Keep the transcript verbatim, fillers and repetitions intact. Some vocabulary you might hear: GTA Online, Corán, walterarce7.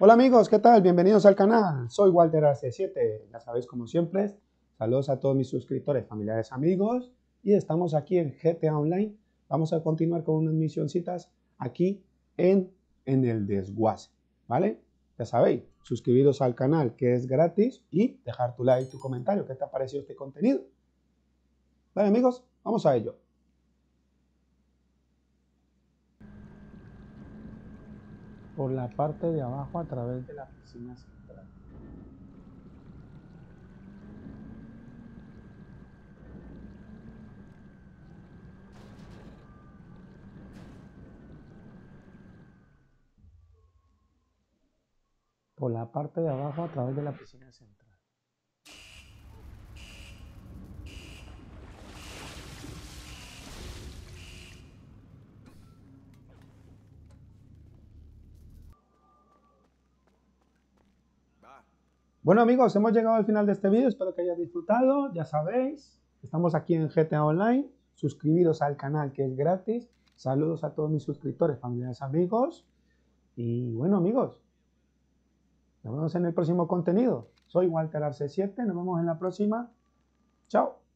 Hola amigos, ¿qué tal? Bienvenidos al canal. Soy walter arce siete, ya sabéis como siempre. Saludos a todos mis suscriptores, familiares, amigos. Y estamos aquí en G T A Online. Vamos a continuar con unas misioncitas aquí en, en el desguace, ¿vale? Ya sabéis, suscribiros al canal que es gratis y dejar tu like y tu comentario. ¿Qué te ha parecido este contenido? Vale amigos, vamos a ello. Por la parte de abajo a través de la piscina central. Por la parte de abajo a través de la piscina central. Bueno amigos, hemos llegado al final de este vídeo, espero que hayáis disfrutado, ya sabéis, estamos aquí en G T A Online, suscribiros al canal que es gratis, saludos a todos mis suscriptores, familiares, amigos, y bueno amigos, nos vemos en el próximo contenido, soy walter arce siete, nos vemos en la próxima, chao.